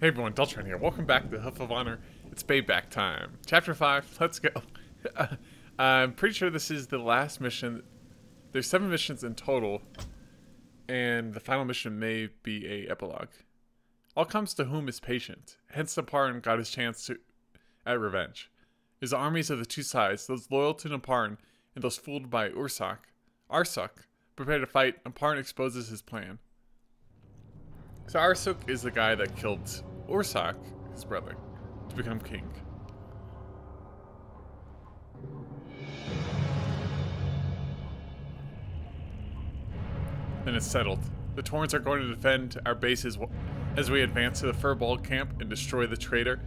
Hey everyone, Deltron here. Welcome back to Hoof of Honor. It's payback time. Chapter 5, let's go. I'm pretty sure this is the last mission. There's 7 missions in total, and the final mission may be a epilogue. All comes to whom is patient, hence Neparne got his chance at revenge. His armies of the two sides, those loyal to Neparne and those fooled by Arsuk, prepare to fight. Neparne exposes his plan. So Arsuk is the guy that killed Orsok, his brother, to become king. Then it's settled. The Taurens are going to defend our bases as we advance to the Firbolg camp and destroy the traitor,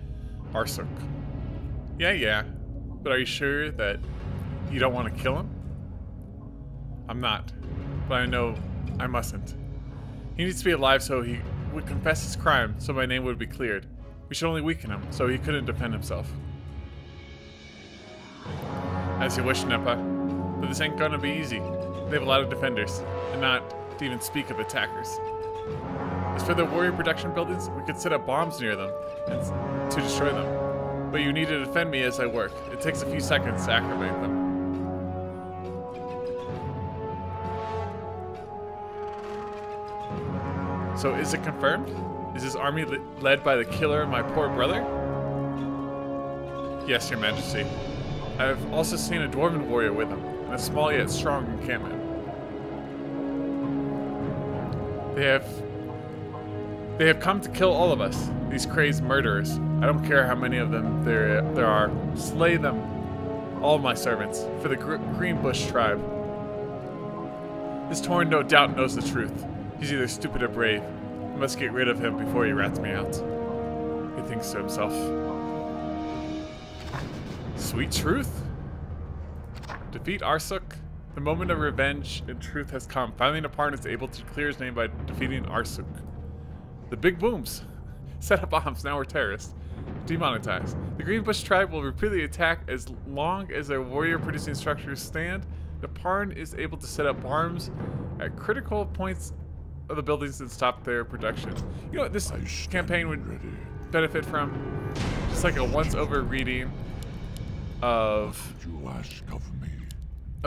Arsuk. Yeah, but are you sure that you don't want to kill him? I'm not, but I know I mustn't. He needs to be alive so he would confess his crime, so my name would be cleared. We should only weaken him, so he couldn't defend himself. As you wish, Nepa. But this ain't gonna be easy. They have a lot of defenders, and not to even speak of attackers. As for the warrior production buildings, we could set up bombs near them and to destroy them. But you need to defend me as I work. It takes a few seconds to activate them. So is it confirmed? Is this army led by the killer and my poor brother? Yes, Your Majesty. I have also seen a dwarven warrior with him, and a small yet strong encampment. They have come to kill all of us, these crazed murderers. I don't care how many of them there are. Slay them, all my servants, for the Greenbush tribe. This Tauren no doubt knows the truth. He's either stupid or brave. I must get rid of him before he rats me out. He thinks to himself. Sweet truth. Defeat Arsuk. The moment of revenge and truth has come. Finally, Neparne is able to clear his name by defeating Arsuk. The big booms. Set up bombs, now we're terrorists. Demonetized. The Greenbush tribe will repeatedly attack as long as their warrior-producing structures stand. Neparne is able to set up bombs at critical points of the buildings that stop their production. You know what this campaign would benefit from? Just like a once-over reading of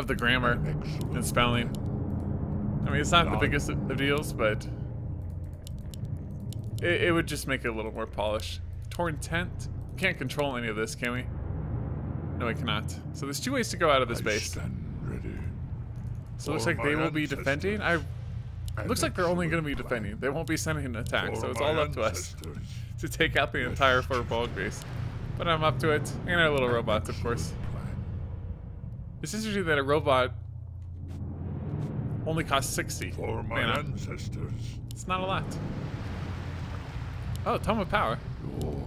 the grammar and spelling. I mean, it's not the biggest of deals, but it would just make it a little more polished. Torn tent. Can't control any of this, can we? No, we cannot. So there's 2 ways to go out of this base. So it looks like they will be defending. Looks like they're only going to be defending. They won't be sending an attack, so it's all up to us to take out the entire Firbolg base. But I'm up to it, and our little robots, of course. It's interesting that a robot only costs 60 for my ancestors. It's not a lot. Oh, Tome of Power.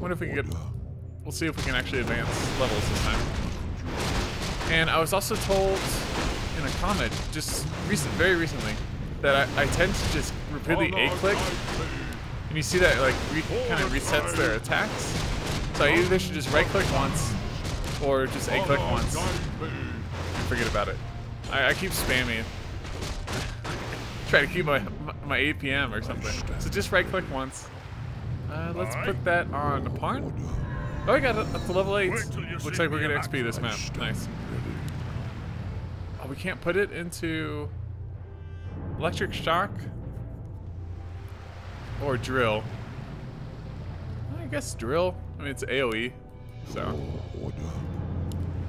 Wonder if we can get. We'll see if we can actually advance levels this time. And I was also told in a comment just very recently. That I tend to just repeatedly A-click, and you see that like kind of resets their attacks. So I either should just right-click once, or just A-click once, and forget about it. I keep spamming, try to keep my APM or something. So just right-click once. Let's put that on Neparne. Oh, I got up to level 8. Looks like we're gonna XP this map. Nice. Oh, we can't put it into electric shock or drill. I guess drill. I mean, it's AoE, so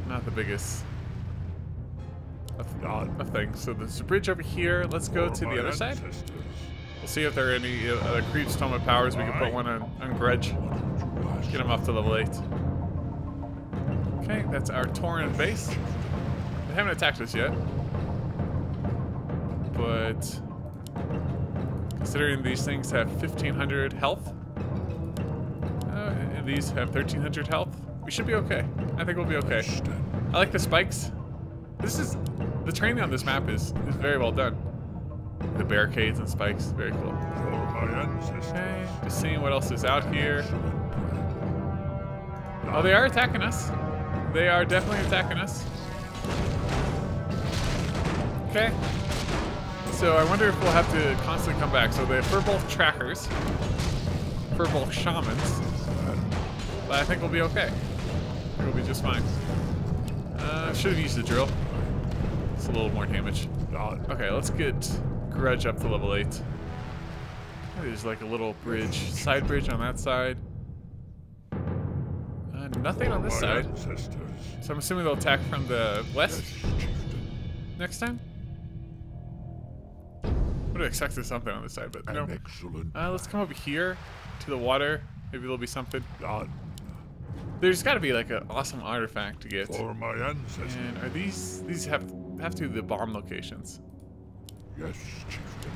not the biggest of things. So there's a bridge over here. Let's go to the other side. We'll see if there are any other creeps. Tome of Powers. We can put one on Grudge. Get him off to level 8. Okay, that's our Tauren base. They haven't attacked us yet. But considering these things have 1,500 health, and these have 1,300 health, we should be okay. I think we'll be okay. I like the spikes. The training on this map is very well done. The barricades and spikes, very cool. Okay, just seeing what else is out here. Oh, they are attacking us. They are definitely attacking us. Okay. So I wonder if we'll have to constantly come back. So the Firbolg trackers Firbolg shamans. But I think we'll be okay. We'll be just fine. Should have used the drill. It's a little more damage. Okay, let's get Grudge up to level 8. There's like a little bridge, side bridge on that side. Nothing on this side. So I'm assuming they'll attack from the west next time. Would have expected something on this side, but no. Let's come over here to the water. Maybe there'll be something. There's got to be like an awesome artifact to get. For my ancestors. And are these have to be the bomb locations? Yes, chieftain.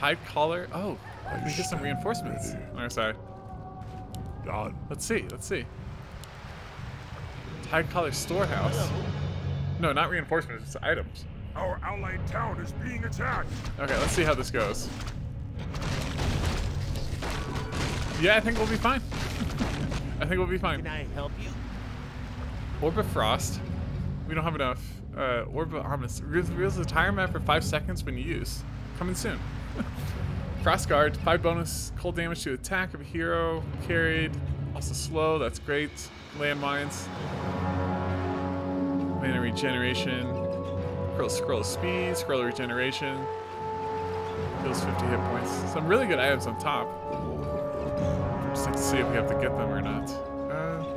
Tide collar. Oh, we get some reinforcements on our side. God. Let's see. Let's see. Tide collar storehouse. No, not reinforcements. It's items. Our allied town is being attacked. Okay, let's see how this goes. Yeah, I think we'll be fine. I think we'll be fine. Can I help you? Orb of Frost. We don't have enough. Orb of Ominous. Reveals the tire map for 5 seconds when used. Coming soon. Frost Guard. 5 bonus cold damage to attack of a hero. Carried. Also slow. That's great. Landmines. Mana regeneration. Scroll speed. Scroll regeneration. Heals 50 hit points. Some really good items on top. Just like to see if we have to get them or not.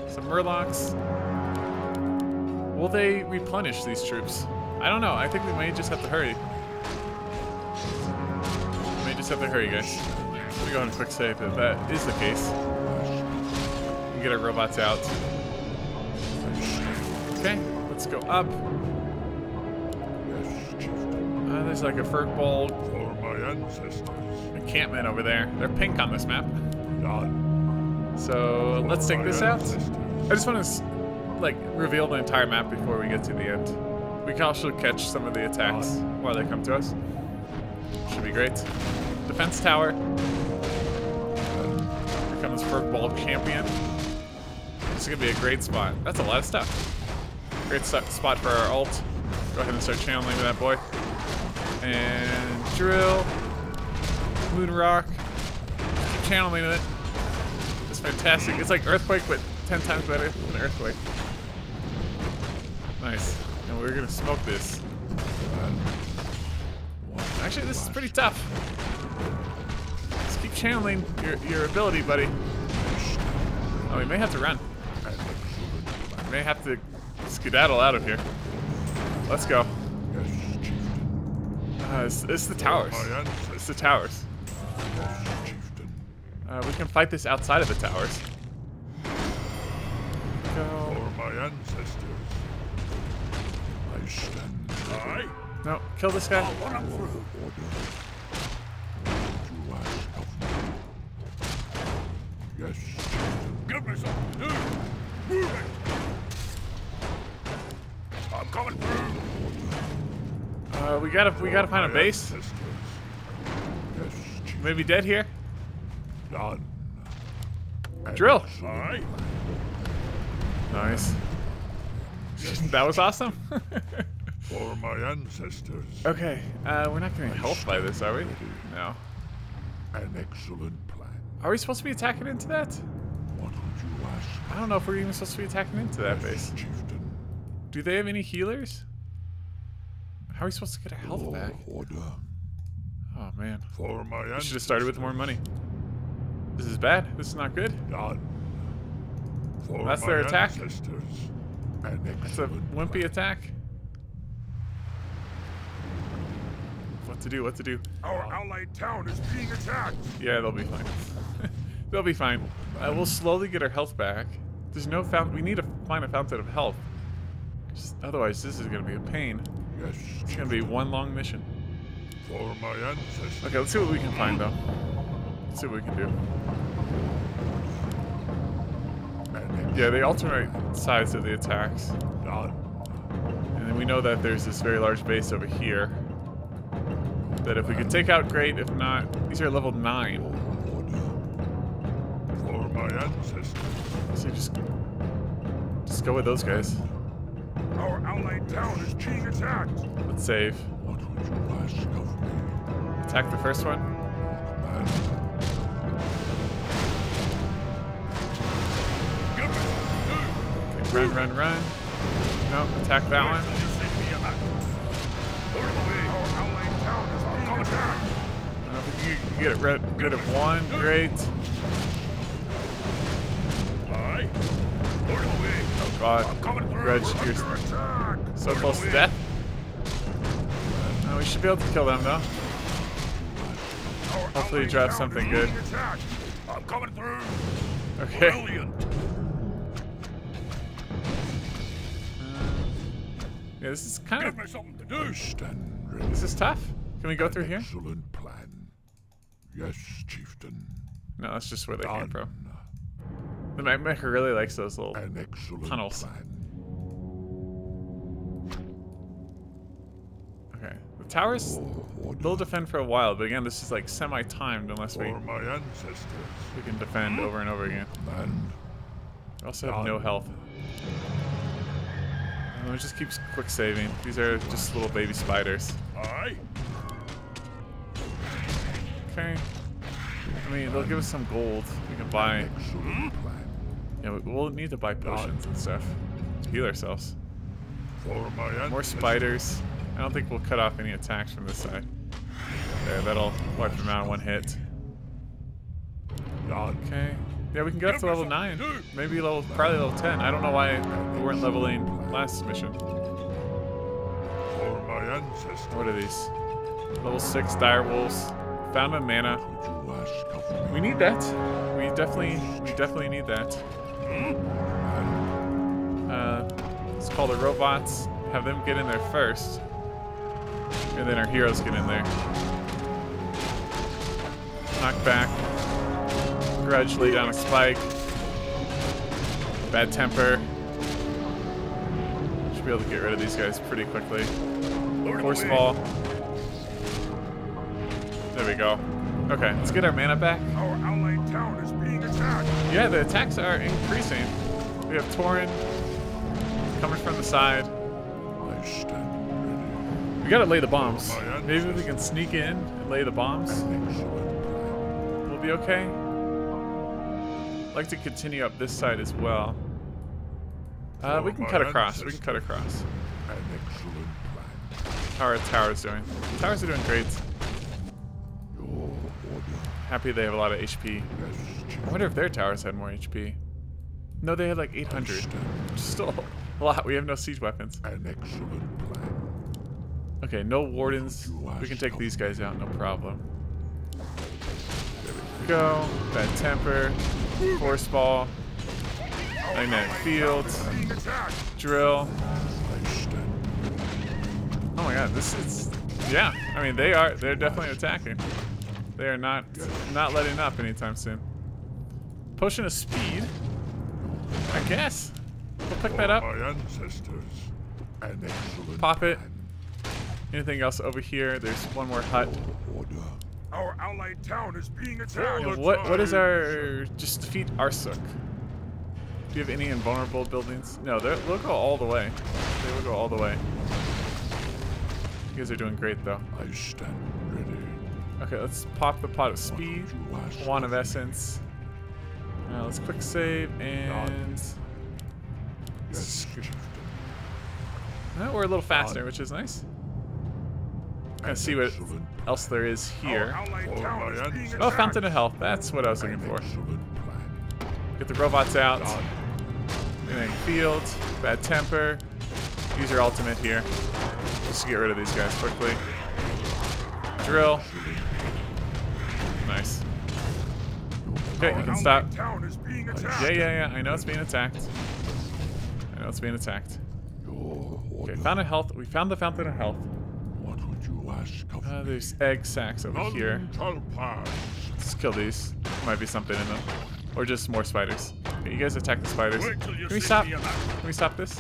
Some Murlocs. Will they replenish these troops? I don't know. I think we may just have to hurry. We may just have to hurry, guys. Let me go ahead and quick save if that is the case. We can get our robots out. Okay, let's go up. There's like a Firbolg encampment over there. They're pink on this map. So let's take this out. I just want to like reveal the entire map before we get to the end. We can also catch some of the attacks while they come to us. Should be great. Defense tower. Here comes Firbolg champion. This is gonna be a great spot. That's a lot of stuff. Great spot for our ult. Go ahead and start channeling that boy. And drill. Moon rock. Keep channeling it. Fantastic. It's like Earthquake, but 10 times better than Earthquake. Nice. And we're going to smoke this. Actually, this is pretty tough. Just keep channeling your ability, buddy. Oh, we may have to run. We may have to skedaddle out of here. Let's go. It's the towers. It's the towers. We can fight this outside of the towers. Go. For my ancestors, I stand. All right. No, kill this guy. Yes. Give me some. Move it. I'm coming through. We gotta find a base. Maybe dead here. Drill. All right. Nice. That was awesome. For my ancestors. Okay. We're not getting helped by this, are we? No. An excellent plan. Are we supposed to be attacking into that? What would you ask? I don't know if we're even supposed to be attacking into that base. Chieftain. Do they have any healers? How are we supposed to get our health back? Order. Oh man. For my ancestors. We should have started with more money. This is bad. This is not good. That's their attack. That's a wimpy attack. What to do? What to do? Our allied town is being attacked. Yeah, they'll be fine. They'll be fine. We'll slowly get our health back. There's no fountain. We need to find a fountain of health. Just, otherwise, this is going to be a pain. Yes, it's going to be one long mission. For my ancestors. Okay, let's see what we can find though. Let's see what we can do. Yeah, they alternate sides of the attacks. And then we know that there's this very large base over here. That if we could take out, great. If not, these are level 9. For my ancestors. So just go with those guys. Our allied town is being attacked. Let's save. Attack the first one. Run. No, attack that one. If you can get it good at one, great. Oh god, Grudge, you're so close to death. No, we should be able to kill them though. Hopefully you drop something good. I'm coming through. Okay. Yeah, this is kind of... This is tough. Can we go through here? Excellent plan. Yes, chieftain. No, that's just where they came from. The Magmaker really likes those little tunnels. Okay. The towers, they'll defend for a while, but again, this is like semi-timed unless we... We can defend over and over again. We also have no health. Let me just keep quick saving. These are just little baby spiders. Alright. Okay. I mean, they'll give us some gold. We can buy. Yeah, we'll need to buy potions and stuff to heal ourselves. More spiders. I don't think we'll cut off any attacks from this side. There, that'll wipe them out in one hit. Okay. Yeah, we can go up to level 9. Maybe probably level 10. I don't know why we weren't leveling last mission. What are these? Level 6 dire wolves. Found my mana. We need that. We definitely need that. Let's call the robots. Have them get in there first, and then our heroes get in there. Knock back. Grudge lead on a spike. Bad temper. Should be able to get rid of these guys pretty quickly. Force ball. There we go. Okay, let's get our mana back. Our outlying town is being attacked. Yeah, the attacks are increasing. We have Tauren coming from the side. We gotta lay the bombs. Maybe we can sneak in and lay the bombs. We'll be okay. I'd like to continue up this side as well. We can cut across. We can cut across. How are towers doing? Towers are doing great. Happy they have a lot of HP. I wonder if their towers had more HP. No, they had like 800. Still a lot. We have no siege weapons. Okay, no wardens. We can take these guys out, no problem. Go. Bad temper. Force ball. Magnetic field. Drill. Oh my god, this is... Yeah, I mean, they're definitely attacking. They are not letting up anytime soon. Potion of speed, I guess. We'll pick that up. Pop it. Anything else over here? There's one more hut. Our allied town is being attacked. What is our... Just defeat Arsuk. Do you have any invulnerable buildings? No, they'll go all the way. They will go all the way. You guys are doing great, though. I stand ready. Okay, let's pop the pot of speed. Wand of essence. Now let's quick save and... Now we're a little faster, which is nice. Let's see what else there is here. Oh, fountain of health. That's what I was looking for. Get the robots out. Field. Bad temper. Use your ultimate here. Just to get rid of these guys quickly. Drill. Nice. Okay, you can stop. Yeah. I know it's being attacked. Okay, fountain of health. We found the fountain of health. There's egg sacks over here. Let's kill these. There might be something in them. Or just more spiders. Okay, you guys attack the spiders. Can we stop? Can we stop this?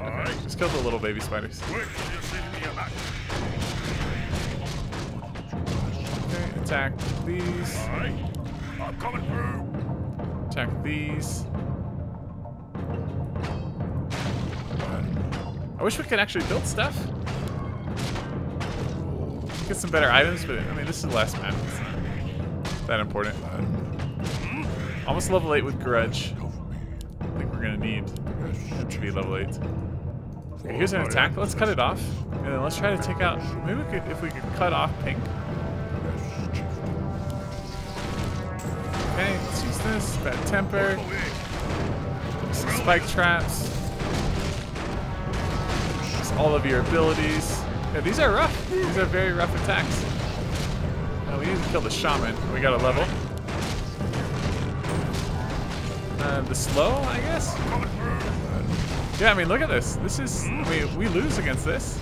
Okay, just kill the little baby spiders. Okay, attack these. Attack these. I wish we could actually build stuff. Get some better items, but I mean, this is the last map. It's not that important. Almost level 8 with Grudge. we're going to need to be level 8. Okay, here's an attack. Let's cut it off. And then let's try to take out... Maybe we could, if we could cut off pink. Okay, let's use this. Bad temper. Some spike traps. Just all of your abilities. Yeah, these are rough. These are very rough attacks. We need to kill the shaman. We got a level. The slow, I guess? Yeah, I mean, look at this. This is... We lose against this.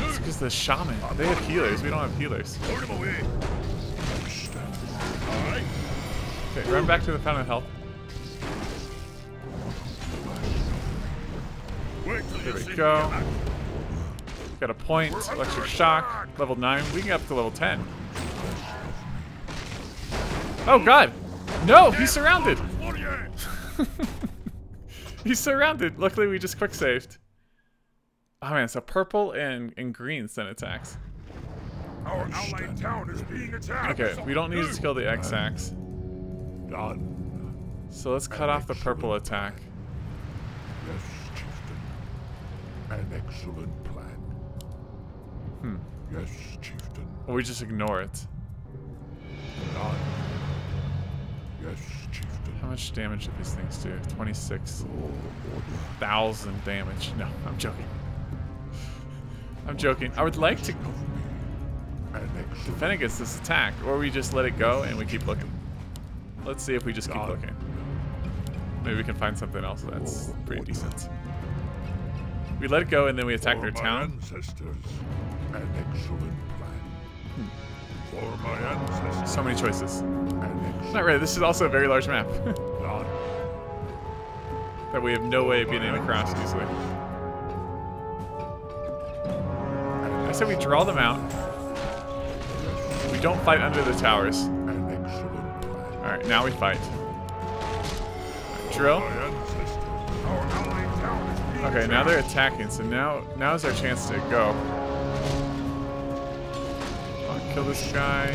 It's because the shaman. They have healers. We don't have healers. Okay, run back to the fountain of health. There we go. Got a point, electric shock, level 9. We can get up to level 10. Oh god! No! He's surrounded! He's surrounded! Luckily we just quick saved. Oh man, so purple and green send attacks. Our outlying town is being attacked. Okay, we don't need to kill the X-Ax. So let's cut off the purple attack. An excellent plan. Yes, chieftain. Or we just ignore it. Yes, chieftain. How much damage do these things do? 26,000 damage. No, I'm joking. I'm joking. I would like to defend against this attack, or we just let it go and we keep looking. Let's see if we just keep looking. Maybe we can find something else that's pretty decent. We let it go and then we attack their town. An excellent plan. For my ancestors. So many choices. Not really. This is also a very large map. That we have no way of getting across easily. I said we draw them out. We don't fight under the towers. Alright, now we fight. Drill. Okay, now they're attacking, so now is our chance to go. Kill this guy.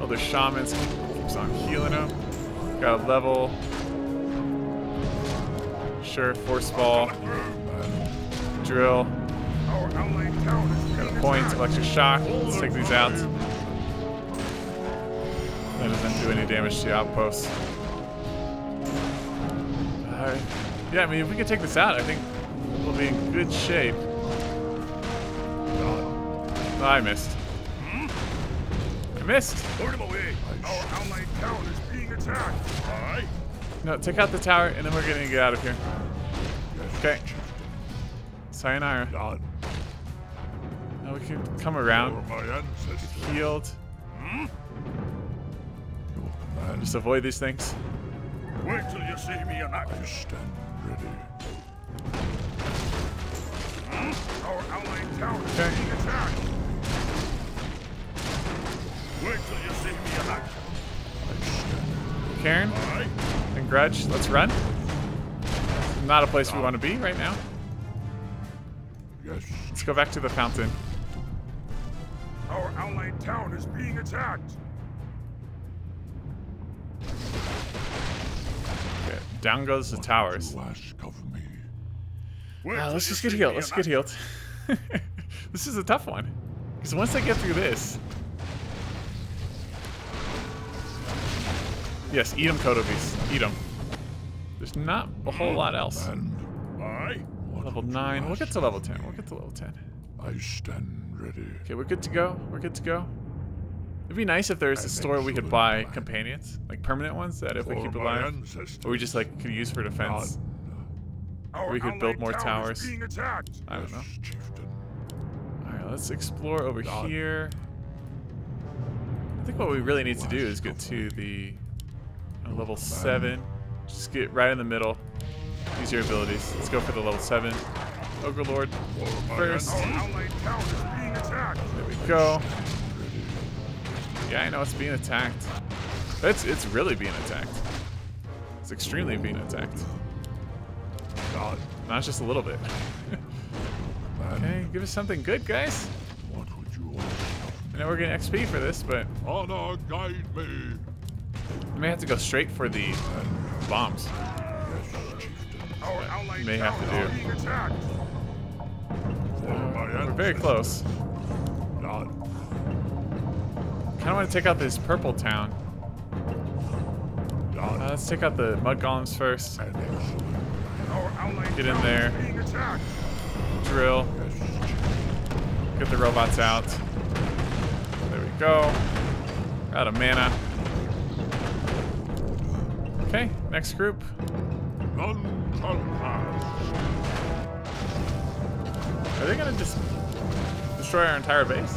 Oh, the shaman keeps on healing him. Got a level. Sure, force ball. Drill. Got a point, electric shock. Let's take these out. That doesn't do any damage to the outposts. Yeah, I mean, if we can take this out, I think we'll be in good shape. Oh, I missed. Missed. No, take out the tower, and then we're gonna get out of here. Okay. Sayonara. Now we can come around. Get healed. Just avoid these things. Wait till you see me and I stand ready. Our allied tower is being attacked. Wait till you see me alive. Karen and Grudge, let's run. Not a place we want to be right now. Yes. Let's go back to the fountain. Our outlying town is being attacked. Okay, down goes the towers. Let's just get healed. Let's get healed. This is a tough one. Because once I get through this. Yes, eat them, Kotobeast. Eat them. There's not a whole lot else. Level 9. We'll get to level 10. We'll get to level 10. I stand ready. Okay, we're good to go. We're good to go. It'd be nice if there's a store we could buy companions, like permanent ones, that if we keep alive, or we just like could use for defense. Or we could build more towers. I don't know. All right, let's explore over here. I think what we really need to do is get to the level 7. Just get right in the middle. Use your abilities. Let's go for the level 7. Ogre Lord first. There we go. Yeah, I know it's being attacked. It's really being attacked. It's extremely being attacked. Not just a little bit. Okay, give us something good, guys. I know we're getting XP for this, but... Honor guide me. I may have to go straight for the bombs. I may have to do. We're very close. I kind of want to take out this purple town. Let's take out the mud golems first. Get in there. Drill. Get the robots out. There we go. We're out of mana. Okay, next group. Are they going to just destroy our entire base?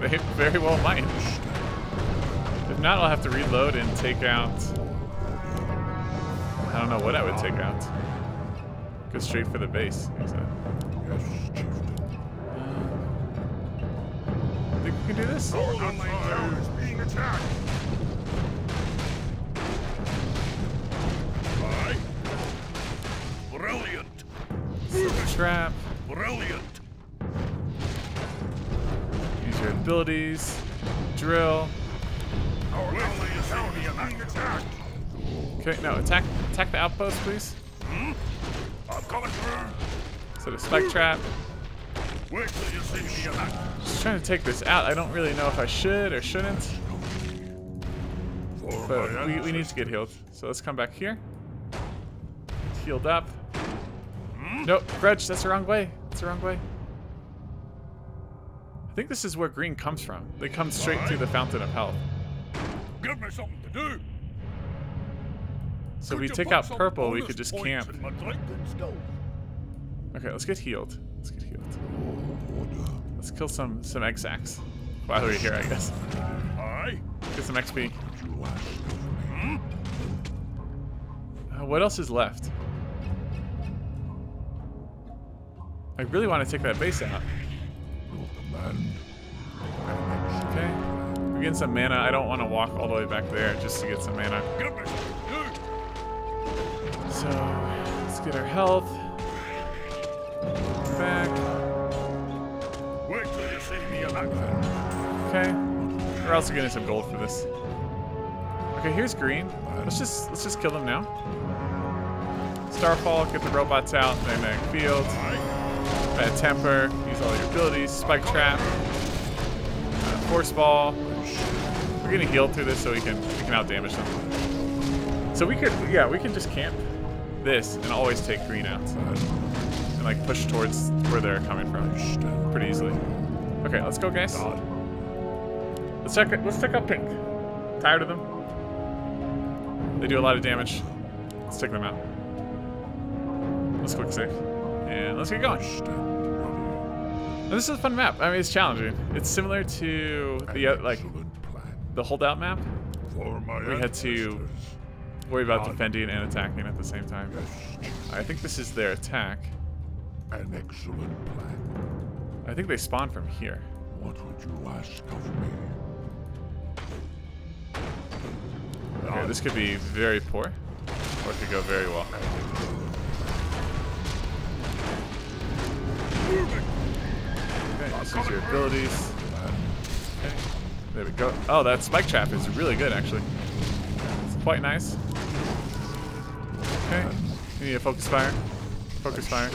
They very well might. If not, I'll have to reload and take out... I don't know what I would take out. Go straight for the base. Think we can do this? Brilliant. Trap. Brilliant. Abilities, drill. Okay, no, attack the outpost, please. Set a spike trap. Just trying to take this out. I don't really know if I should or shouldn't. But we need to get healed. So let's come back here. Healed up. Nope, Grudge, that's the wrong way. That's the wrong way. I think this is where green comes from. They come straight through the fountain of health. Give me something to do. So we take out purple, we could just camp. Okay, let's get healed. Let's get healed. Let's kill some Exacs. While we're here, I guess. Get some XP. What else is left? I really want to take that base out. Okay, we're getting some mana. I don't want to walk all the way back there just to get some mana. So, let's get our health. Back. Okay, we're also getting some gold for this. Okay, here's green. Let's just kill them now. Starfall, get the robots out, magnetic field. Bad temper, use all your abilities, spike trap, force ball. We're gonna heal through this so we can out damage them. So we can just camp this and always take green out and like push towards where they're coming from pretty easily. Okay, let's go, guys. Let's check out pink. Tired of them? They do a lot of damage. Let's take them out. Let's quick save. And let's get going. Now, this is a fun map. I mean, it's challenging. It's similar to the holdout map. We had to worry about defending and attacking at the same time. I think this is their attack. An excellent plan. I think they spawn from here. What would you ask of me? Okay, this could be very poor, or it could go very well. Okay, this is your abilities. Okay, there we go. Oh, that spike trap is really good, actually. It's quite nice. Okay, we need a focus fire. Focus fire.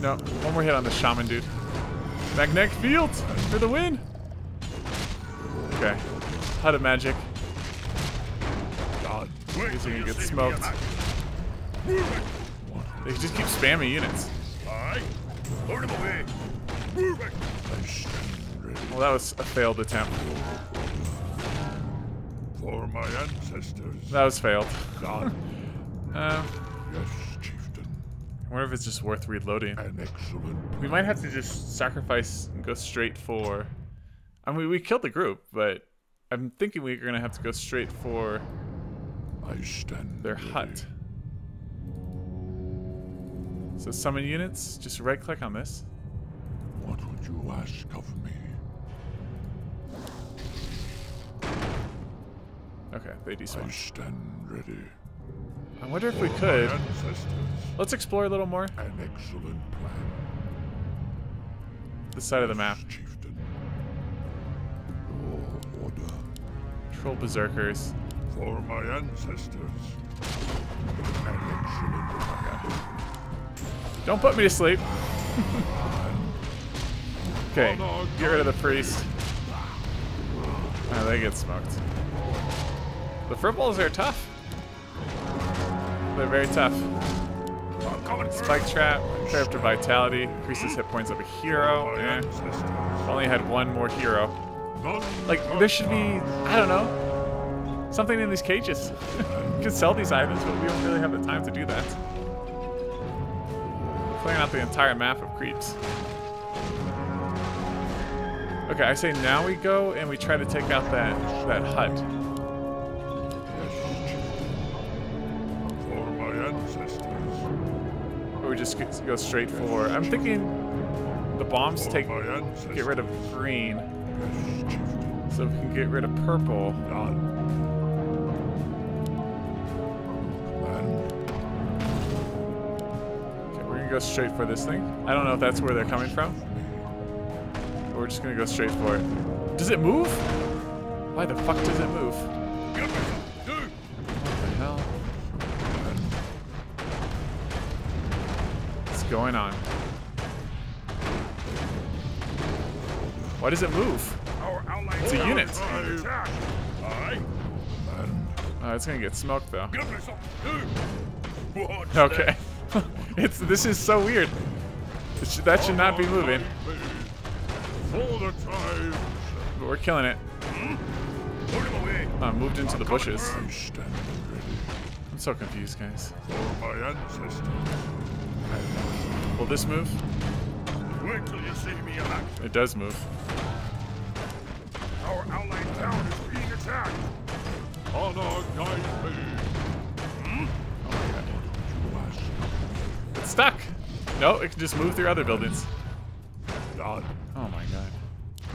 No, one more hit on the shaman, dude. Magnetic field for the win. Okay, HUD of magic. God, he's gonna get smoked. They just keep spamming units. Well, that was a failed attempt. For my ancestors. That was failed. Yes, chieftain. I wonder if it's just worth reloading. We might have to just sacrifice and go straight for... I mean, we killed the group, but I'm thinking we're going to have to go straight for their hut. So summon units, just right click on this. What would you ask of me? Okay, they despawn. I stand ready. I wonder if we could. Let's explore a little more. An excellent plan. This side of the map. Chieftain. Your order. control berserkers. For my ancestors. Don't put me to sleep. Okay, get rid of the priest. Oh, they get smoked. The Firbolgs are tough. They're very tough. Spike trap, character vitality, increases hit points of a hero. Eh. Only had one more hero. Like, there should be, I don't know, something in these cages. We could sell these items, but we don't really have the time to do that. Playing out the entire map of creeps. Okay, I say now we go and we try to take out that hut. Just go straight for. I'm thinking the bombs take. Get rid of green, so we can get rid of purple. Okay, we're gonna go straight for this thing. I don't know if that's where they're coming from, but we're just gonna go straight for it. Does it move? Why the fuck does it move? Going on? Why does it move? It's a unit. It's gonna get smoked though. Okay. This is so weird. That should not be moving. But we're killing it. Moved into the bushes. I'm so confused, guys. Will this move? Wait till you see me in action. It does move. Our outlying town is being attacked. Honor guide me. Oh my god. It's stuck. No, it can just move through other buildings. God. Oh my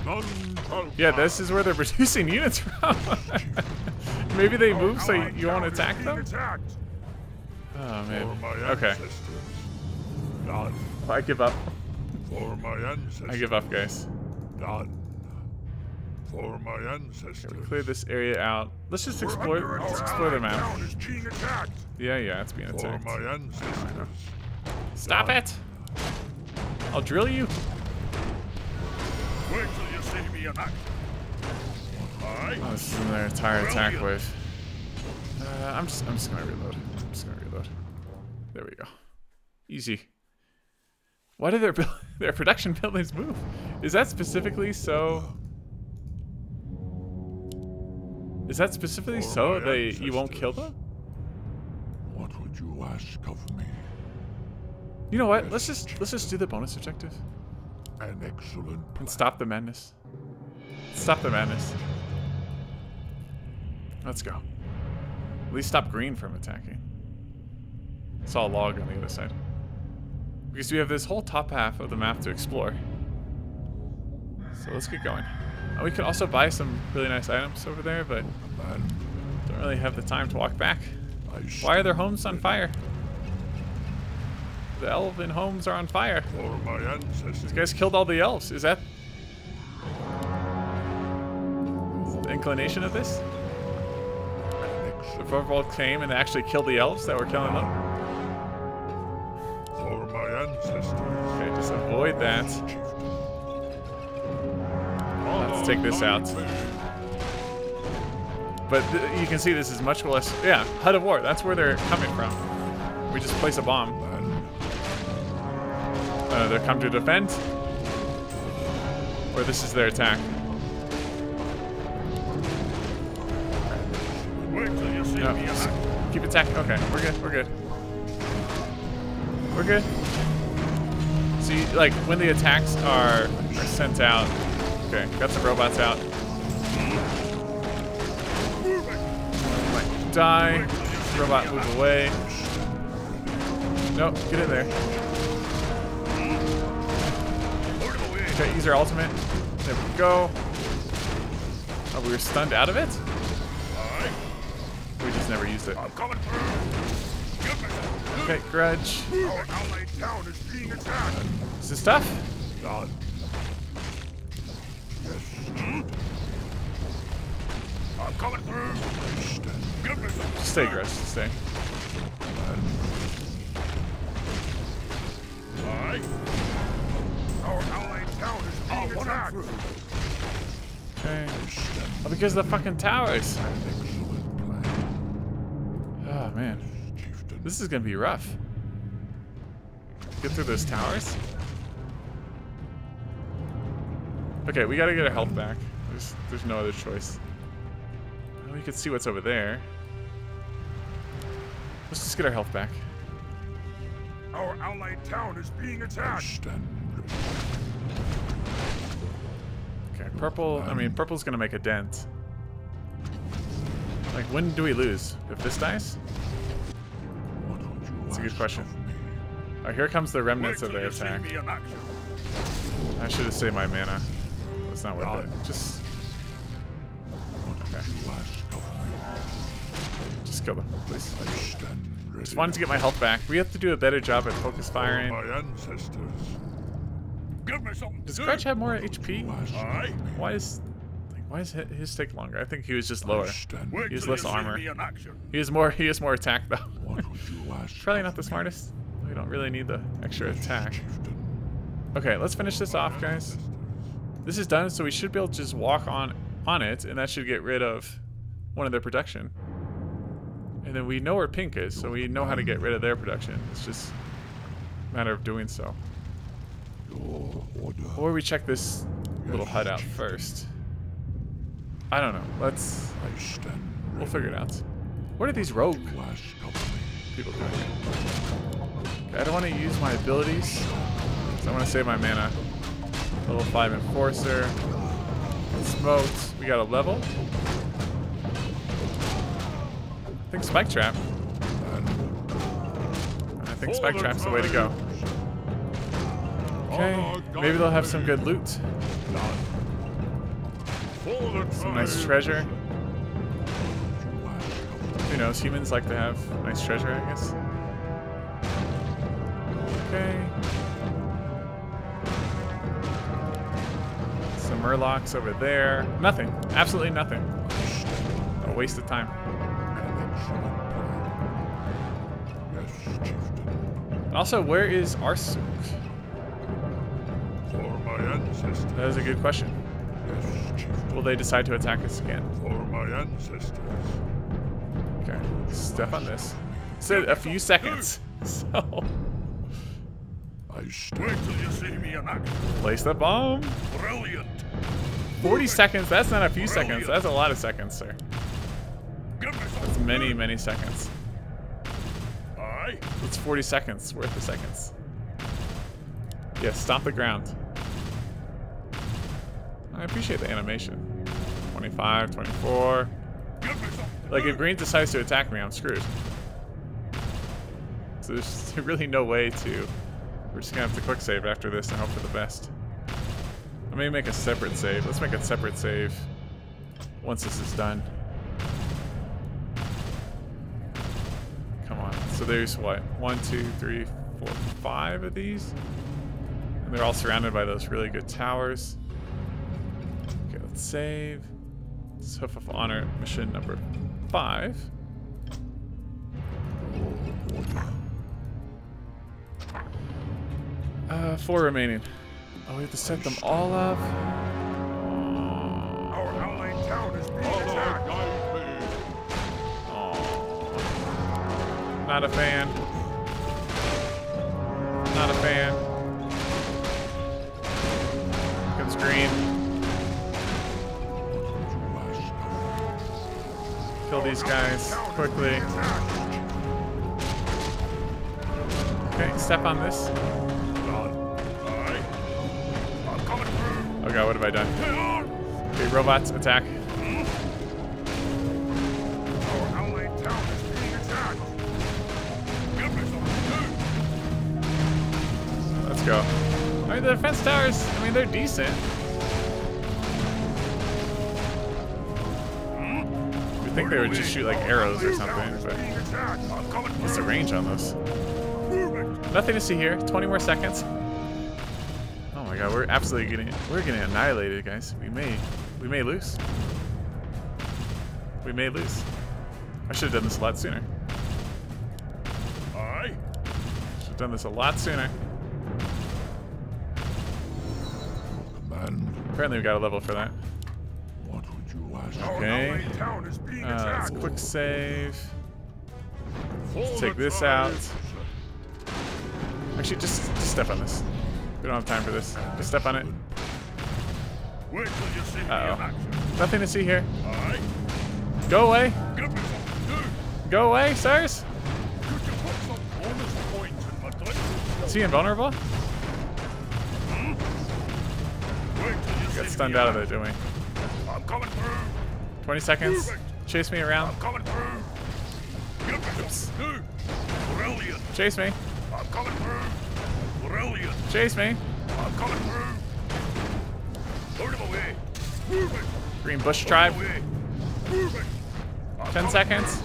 god. Yeah, this is where they're producing units from. Maybe they move so you won't attack them? Oh man. Okay. Done. I give up. For my ancestors. I give up, guys. Done. For my ancestors. Okay, clear this area out. Let's just explore. Let's explore the map. Yeah, it's being attacked. For my ancestors. Stop it! I'll drill you. Wait till you see me attack. Oh, this is their entire attack wave. I'm just gonna reload. There we go. Easy. Why do their production buildings move? Is that specifically so? Is that specifically so you won't kill them? What would you ask of me? You know what? Let's just do the bonus objective. An excellent plan. And stop the madness. Stop the madness. Let's go. At least stop green from attacking. I saw a log on the other side. Because we have this whole top half of the map to explore. So let's get going. Oh, we could also buy some really nice items over there, but don't really have the time to walk back. Why are their homes on fire? The elven homes are on fire. These guys killed all the elves. Is that the inclination of this? The Firbolg came and actually killed the elves that were killing them? Okay, just avoid that. Let's take this out. But you can see this is much less... Yeah, Hut of War, that's where they're coming from. We just place a bomb. They come to defend? Or this is their attack? No, keep attacking. Okay, we're good. See, like, when the attacks are sent out. Okay, got some robots out. Like, die. Robot, move away. Nope, get in there. Okay, use our ultimate. There we go. Oh, we were stunned out of it? We just never used it. Okay, grudge. Is this tough? stay aggressive, stay. Alright. Our allied tower is being attacked. Okay. Oh, because of the fucking towers. Oh, man. This is gonna be rough. Get through those towers. Okay, we gotta get our health back. There's no other choice. Well, we can see what's over there. Let's just get our health back. Our allied town is being attacked. Okay, purple. I mean, purple's gonna make a dent. Like, when do we lose? If this dies? That's a good question. All right, here comes the remnants of their attack. I should have saved my mana. It's not worth it. Just. Okay. Just kill them, please. Just wanted to get my health back. We have to do a better job at focus firing. Does Crutch have more HP? Why is his take longer? I think he was just lower. He has less armor. He has more attack though. Probably not the smartest. We don't really need the extra attack. Okay, let's finish this off, guys. This is done, so we should be able to just walk on it, and that should get rid of one of their production. And then we know where pink is, so we know how to get rid of their production. It's just a matter of doing so. Or we check this little hut out first. I don't know. We'll figure it out. What are these rogue people doing? Okay, I don't want to use my abilities, so I want to save my mana. Level 5 enforcer. Smokes. We got a level. I think spike trap. I think spike trap's the way to go. Okay, maybe they'll have some good loot. Some nice treasure. Who knows? Humans like to have nice treasure, I guess. Okay. Some murlocs over there. Nothing. Absolutely nothing. A waste of time. Also, where is Arsuk? That is a good question. Will they decide to attack us again? Okay, step on this. So a few seconds. So place the bomb. Brilliant. 40 seconds. That's not a few seconds. That's a lot of seconds, sir. That's many, many seconds. It's 40 seconds worth of seconds. Yeah, stomp the ground. I appreciate the animation. 25, 24. Like, if green decides to attack me, I'm screwed. So there's really no way to... We're just gonna have to quick save after this and hope for the best. I may make a separate save. Let's make a separate save once this is done. Come on. So there's what? 1, 2, 3, 4, 5 of these? And they're all surrounded by those really good towers. Save. It's Hoof of Honor mission number 5. Four remaining. Oh, we have to set them all up. Our allied town is being attacked. Not a fan. Not a fan. Comes green. Kill these guys quickly. Okay, step on this. Oh god, what have I done? Okay, robots, attack. Let's go. Alright, the defense towers, I mean, they're decent. I think they would just shoot like arrows or something, but what's the range on those? Nothing to see here. 20 more seconds. Oh my god, we're absolutely getting annihilated, guys. We may lose. We may lose. I should have done this a lot sooner. I should have done this a lot sooner. Command. Apparently we got a level for that. What would you ask? Okay. Let's quick save. Let's take this out. Actually, just step on this. We don't have time for this. Just step on it. Uh-oh. Nothing to see here. Go away. Go away, sirs. Is he invulnerable? We got stunned out of it, didn't we? I'm coming through. 20 seconds. Chase me around. I'm coming through. Oops. Brilliant. Chase me. I'm coming through. Brilliant. Chase me. I'm coming through. Out of away. Greenbush tribe. 10 seconds.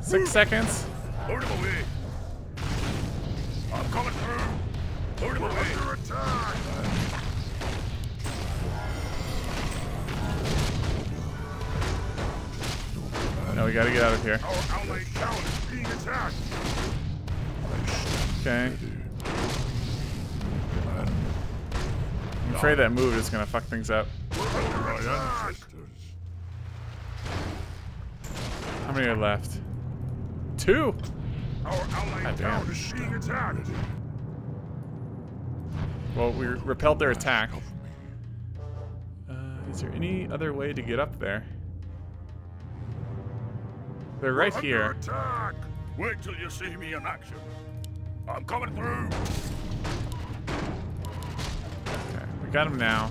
6 seconds. I'm coming through. We're under attack. No, we gotta get out of here. Our allied town is being attacked. Okay. I'm afraid that move is gonna fuck things up. How many are left? 2. God damn. Well, we repelled their attack. Is there any other way to get up there? They're right here. Wait till you see me in action. I'm coming through. Okay, we got him now.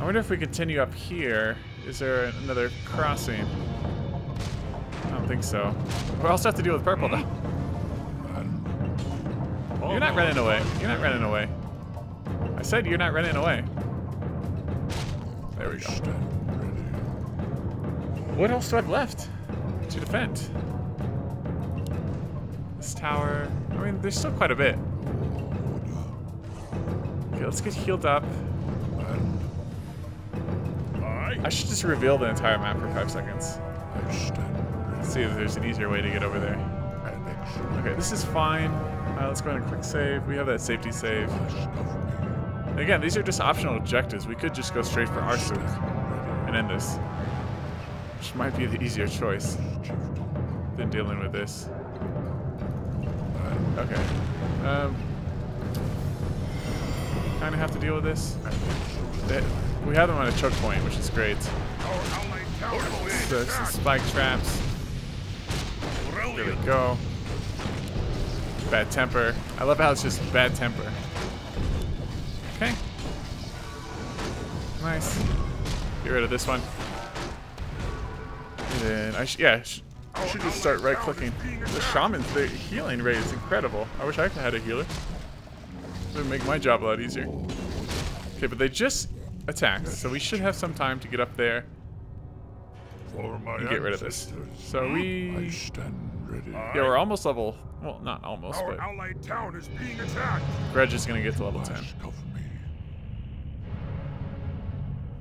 I wonder if we continue up here. Is there another crossing? I don't think so. We also have to deal with purple, though. You're not running away. You're not running away. I said you're not running away. There we go. What else do I have left to defend? This tower. I mean, there's still quite a bit. Okay, let's get healed up. I should just reveal the entire map for 5 seconds. Let's see if there's an easier way to get over there. Okay, this is fine. Let's go ahead and quick save. We have that safety save. And again, these are just optional objectives. We could just go straight for Arsuk and end this, which might be the easier choice than dealing with this. Okay. Kind of have to deal with this. We have them on a choke point, which is great. So, some spike traps. There we go. Bad temper. I love how it's just bad temper. Okay. Nice. Get rid of this one. And then I should just start right clicking. The shaman's healing rate is incredible. I wish I had a healer. It would make my job a lot easier. Okay, but they just attacked, so we should have some time to get up there and get rid of this. So we we're almost level. Well, not almost, but allied town is being attacked. Grudge is gonna get to level 10.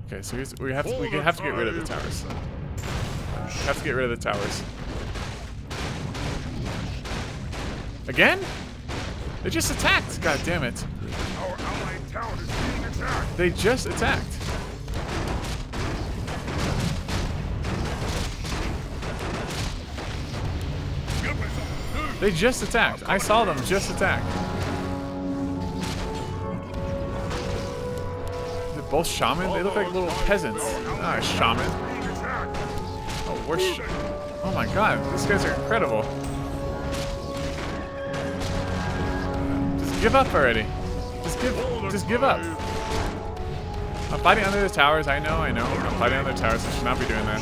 Okay, so here's, we have to get rid of the towers. Have to get rid of the towers. Again? They just attacked. God damn it. Our allied town is being attacked. They just attacked. They just attacked. I saw them just attack. They're both shaman? They look like little peasants. Ah, shaman. Oh, we're oh my god, these guys are incredible. Just give up already. Just give up. I'm fighting under the towers. I know. I'm fighting under the towers. I should not be doing that.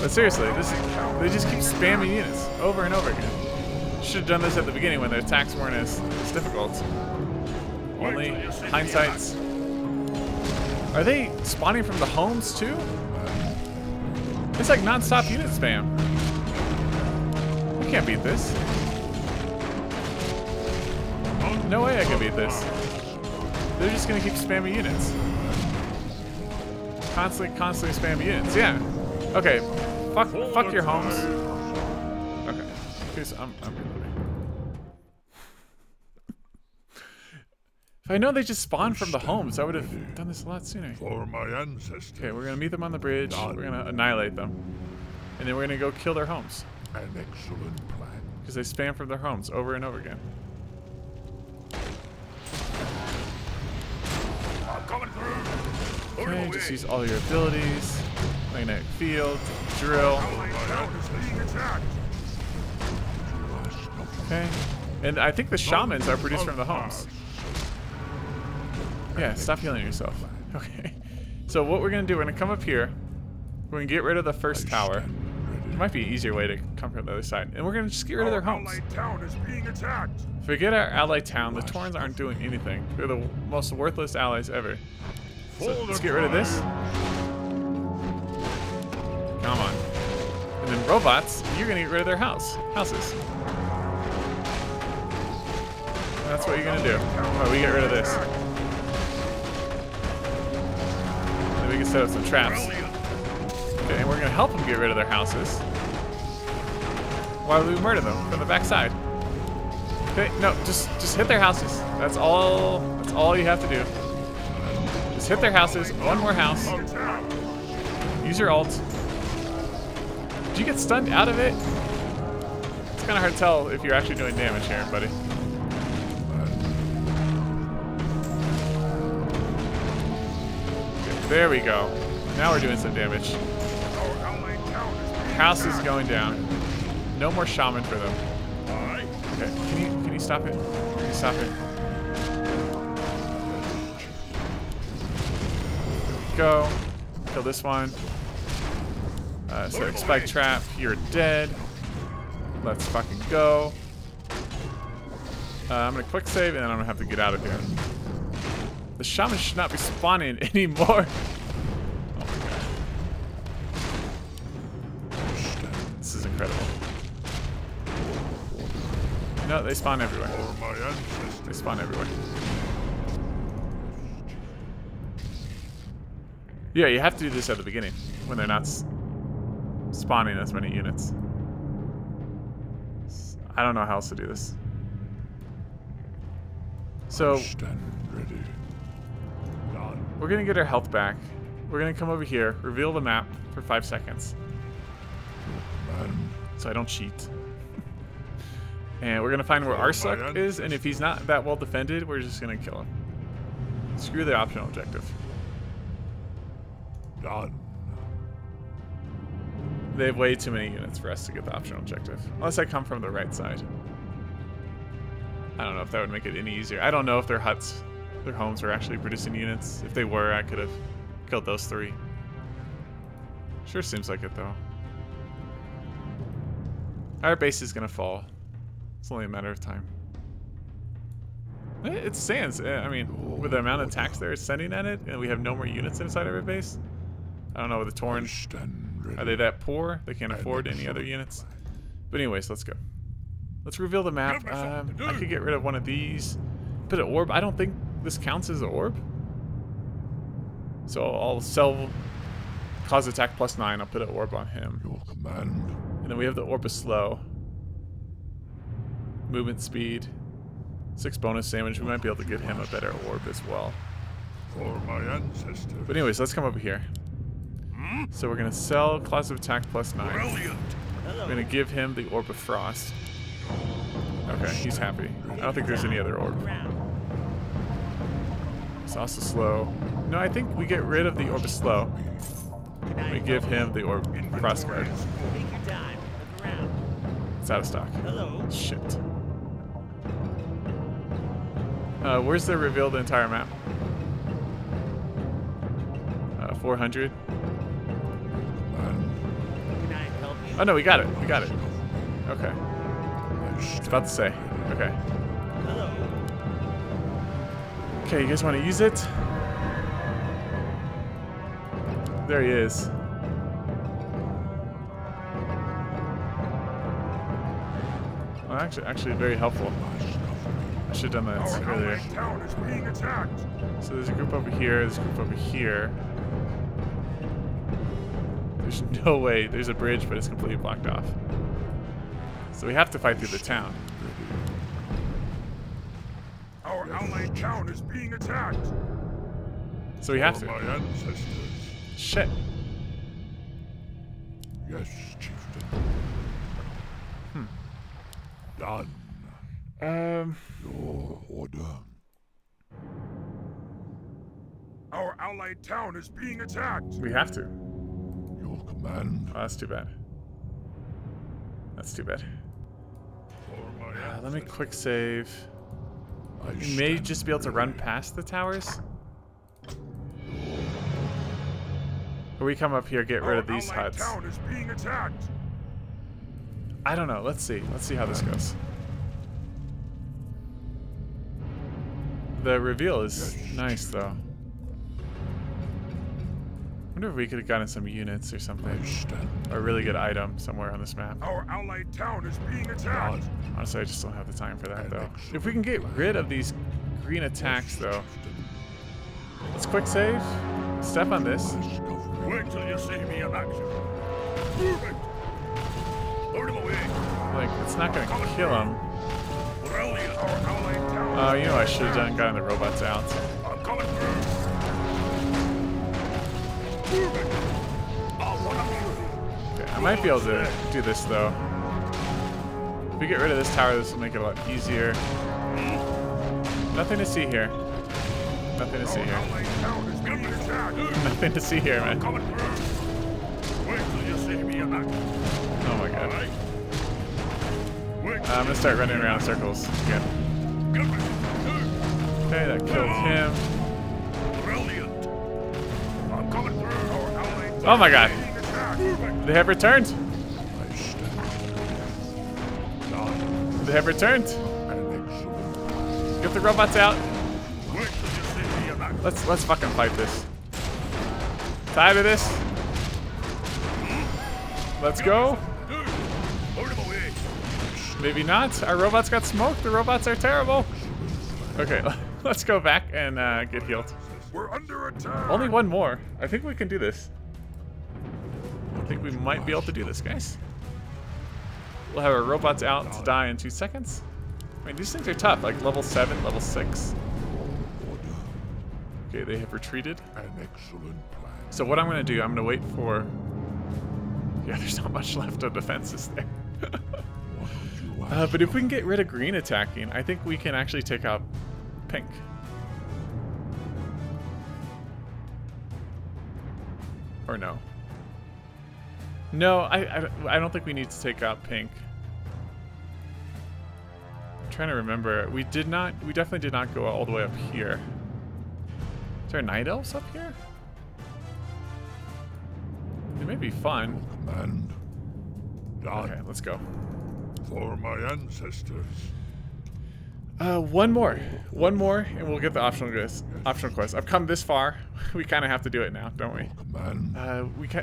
But seriously, they just keep spamming units over and over again. Should have done this at the beginning when the attacks weren't as difficult. Only hindsights. Are they spawning from the homes too? It's like non-stop unit spam. We can't beat this. No way I can beat this. They're just gonna keep spamming units. Constantly spam units. Yeah. Okay. Fuck your homes. Okay. Peace. I'm reloading. If I know they just spawned from the homes, I would have done this a lot sooner. For my ancestors. Okay, we're gonna meet them on the bridge. We're gonna annihilate them, and then we're gonna go kill their homes. An excellent plan. Because they spam from their homes over and over again. Coming through. Okay, just use all your abilities. Magnetic field, drill. Okay, and I think the shamans are produced from the homes. Yeah, stop healing yourself. Okay, so what we're gonna do? We're gonna come up here. We're gonna get rid of the first tower. It might be an easier way to come from the other side, and we're gonna just get rid of their homes. If we get our ally town, the Taurens aren't doing anything. They're the most worthless allies ever. So let's get rid of this. Come on. And then robots, you're gonna get rid of their houses. And that's what you're gonna do. Alright, we get rid of this. Then we can set up some traps. Okay, and we're gonna help them get rid of their houses. Why would we murder them from the backside? Okay, no, just hit their houses. That's all you have to do. Just hit their houses. One more house. Use your ult. Did you get stunned out of it? It's kind of hard to tell if you're actually doing damage here, buddy. Okay, there we go. Now we're doing some damage. House is going down. No more shaman for them. Okay, can you stop it? Can you stop it? There we go. Kill this one. So spike trap. You're dead. Let's fucking go. I'm gonna quick save and then I'm gonna have to get out of here. The shaman should not be spawning anymore. No, they spawn everywhere. They spawn everywhere. Yeah, you have to do this at the beginning when they're not spawning as many units. I don't know how else to do this. So we're gonna get our health back. We're gonna come over here, reveal the map for 5 seconds, so I don't cheat. And we're going to find where Arsuk is, and if he's not that well defended, we're just going to kill him. Screw the optional objective. God. They have way too many units for us to get the optional objective. Unless I come from the right side. I don't know if that would make it any easier. I don't know if their homes were actually producing units. If they were, I could have killed those three. Sure seems like it, though. Our base is going to fall. It's only a matter of time. It stands. I mean, with the amount of attacks they're sending at it, and we have no more units inside of our base. I don't know with the Tauren. Are they that poor? They can't afford any other units. But anyways, let's go. Let's reveal the map. I could get rid of one of these. Put an orb. I don't think this counts as an orb. So I'll sell cause attack +9. I'll put an orb on him. Your command. And then we have the orb of slow. Movement speed, 6 bonus damage. We might be able to give him a better orb as well. For my ancestors. But anyways, let's come over here. So we're gonna sell class of attack +9. Brilliant. We're gonna give him the orb of frost. Okay, he's happy. I don't think there's any other orb. It's also slow. No, I think we get rid of the orb of slow. We give him the orb of frost guard. It's out of stock. Hello. Shit. Where's the reveal the entire map? 400. Can I help you? Oh no, we got it. We got it. Okay. It's about to say. Okay. Hello. Okay, you guys want to use it? There he is. Well, actually very helpful. I should have done that earlier. So there's a group over here. There's a group over here. There's no way. There's a bridge, but it's completely blocked off. So we have to fight through the town. Our outlying town is being attacked. So we have to. My ancestors. Shit. Yes, chieftain. Done. Your order. Our allied town is being attacked. We have to. Your command. Oh, that's too bad. That's too bad. Let me quick save. You may just be able to run past the towers. We come up here, get rid of these huts. Our allied town is being attacked. I don't know. Let's see. Let's see how this goes. The reveal is nice, though. I wonder if we could have gotten some units or something. A really good item somewhere on this map. Our allied town is being attacked. Honestly, I just don't have the time for that, though. If we can get rid of these green attacks, though. Let's quick save. Step on this. Wait till you see me in action. Move it. Lord of the way. Like, it's not going to kill him. Oh, you know what I should have done? Gotten the robots out. I'm coming through. Okay, I might be able to do this, though. If we get rid of this tower, this will make it a lot easier. Nothing to see here. Nothing to see here. Nothing to see here, man. Oh my god. I'm gonna start running around in circles again. Okay, that killed him. Oh my god. They have returned. They have returned. Get the robots out. Let's fucking fight this. Tired of this? Let's go. Maybe not. Our robots got smoked. The robots are terrible. Okay, let's go back and get healed. We're under attack. Only one more. I think we can do this. I think we might be able to do this, guys. We'll have our robots out to die in 2 seconds. I mean, these things are tough. Like level 7, level 6. Okay, they have retreated. An excellent plan. So what I'm going to do, I'm going to wait for... Yeah, there's not much left of defenses there. But if we can get rid of green attacking, I think we can actually take out pink. Or no. No, I don't think we need to take out pink. I'm trying to remember. We definitely did not go all the way up here. Is there night elves up here? It may be fun. Okay, let's go. For my ancestors. One more, and we'll get the optional quest. I've come this far. We kind of have to do it now, don't we?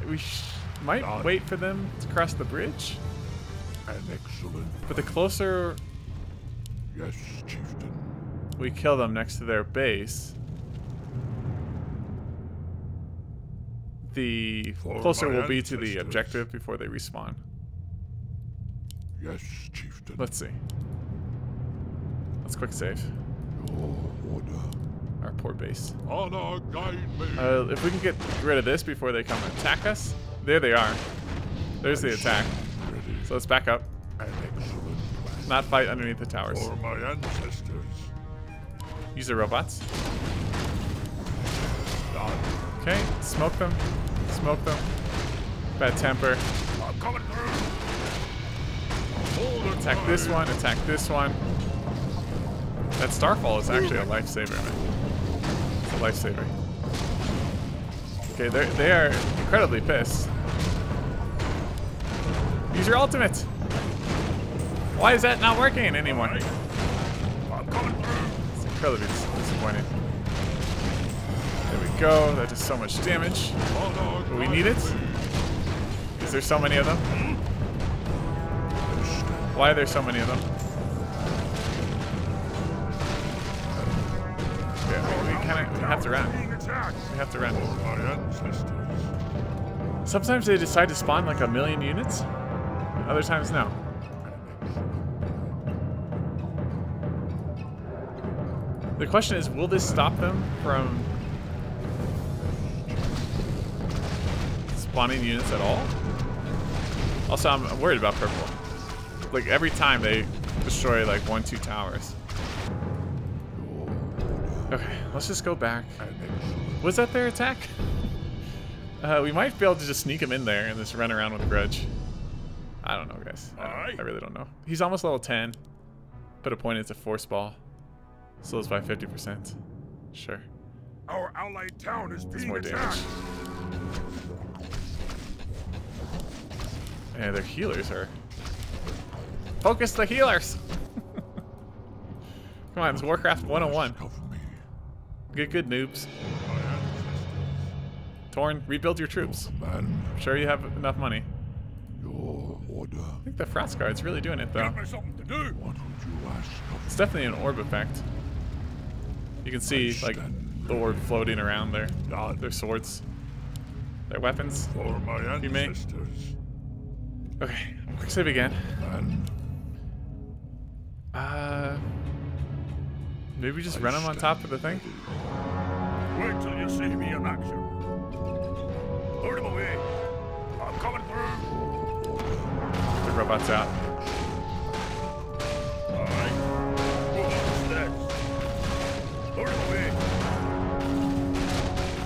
We might wait for them to cross the bridge. But the closer we kill them next to their base, the closer we'll be to the objective before they respawn. Yes, chieftain. Let's see. Let's quick save. Your order. Our poor base. Honor guide me. If we can get rid of this before they come and attack us. There they are. There's the attack. So let's back up. Not fight underneath the towers. For my ancestors. Use the robots. Okay, smoke them. Smoke them. Bad temper. I'm coming through. Attack this one, attack this one. That Starfall is actually a lifesaver, man. It's a lifesaver. Okay, they are incredibly pissed. Use your ultimate! Why is that not working anymore? It's incredibly disappointing. There we go, that does so much damage. But we need it. Because there's so many of them. Why are there so many of them? Yeah, we have to run. We have to run. Sometimes they decide to spawn like a million units. Other times, no. The question is, will this stop them from spawning units at all? Also, I'm worried about purple. Like, every time they destroy, like, 1-2 towers. Okay, let's just go back. Was that their attack? We might be able to just sneak him in there and just run around with a grudge. I don't know, guys. I really don't know. He's almost level 10. Put a point into force ball. Slows by 50%. Sure. Our allied town is being attacked. Yeah, their healers are... Focus the healers! Come on, it's Warcraft 101. Get good, noobs. Tauren, rebuild your troops. I'm sure you have enough money. I think the Frost Guard's really doing it, though. It's definitely an orb effect. You can see, like, the orb floating around there. Their swords. Their weapons. You may. Okay, quick save again. Maybe just run him on top of the thing? Wait till you see me in action. Hold him away. I'm coming through. The robot's out. Alright. Move up the steps. Hold him away.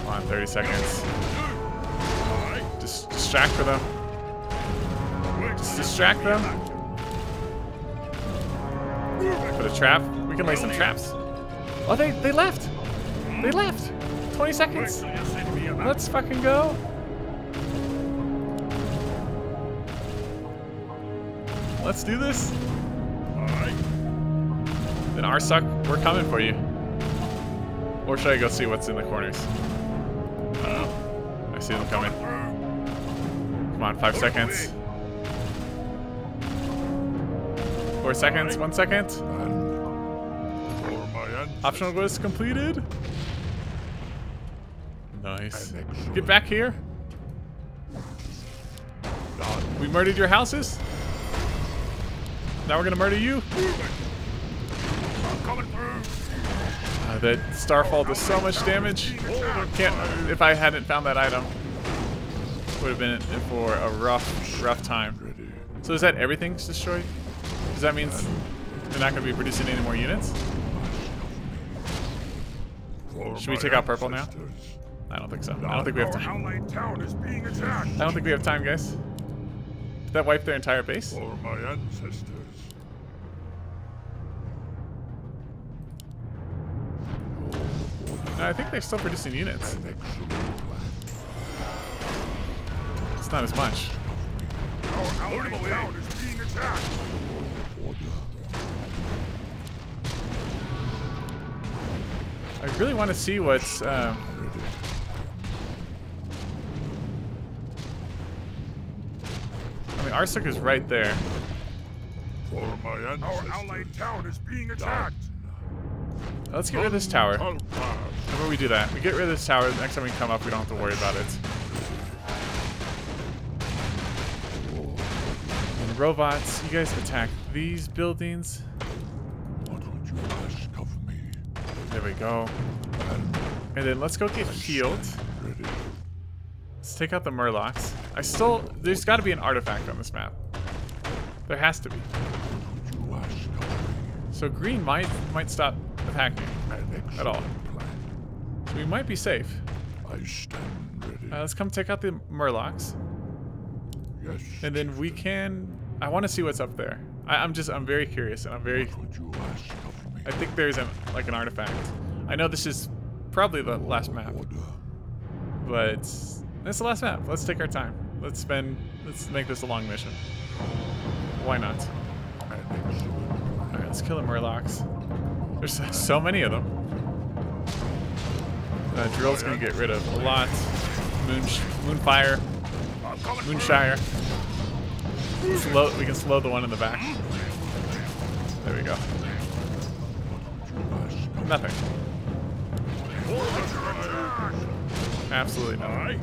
Come on, 30 seconds. Alright. Just distract for them. Just distract them. Put a trap. We can lay some traps. Oh, they left. They left. 20 seconds. Let's fucking go. Let's do this. Then Arsuk, we're coming for you. Or should I go see what's in the corners? I see them coming. Come on, 5 seconds. 4 seconds, 1 second. Optional quest completed. Nice. Get back here. We murdered your houses. Now we're gonna murder you. That Starfall does so much damage. Can't. If I hadn't found that item, would have been in for a rough time. So is that everything's destroyed? Does that mean they're not going to be producing any more units? Should we take out purple now? I don't think so. I don't think we have time. I don't think we have time, guys. Did that wipe their entire base? No, I think they're still producing units. It's not as much. I really want to see what's I mean, Arsuk is right there. Our allied town is being attacked. Let's get rid of this tower. How about we do that? We get rid of this tower. The next time we come up, we don't have to worry about it. And robots, you guys attack these buildings. There we go. And then let's go get healed. Let's take out the Murlocs. There's got to be an artifact on this map. There has to be. So green might stop attacking at all. So we might be safe. Let's come take out the Murlocs. And then we can... I want to see what's up there. I'm very curious and I'm very... I think there's like an artifact. I know this is probably the last map, but that's the last map. Let's take our time. Let's make this a long mission. Why not? All right, let's kill the Murlocs. There's so many of them. Drill's gonna get rid of a lot. Moonfire, Moonshire. We can slow the one in the back. There we go. Nothing. Absolutely nothing.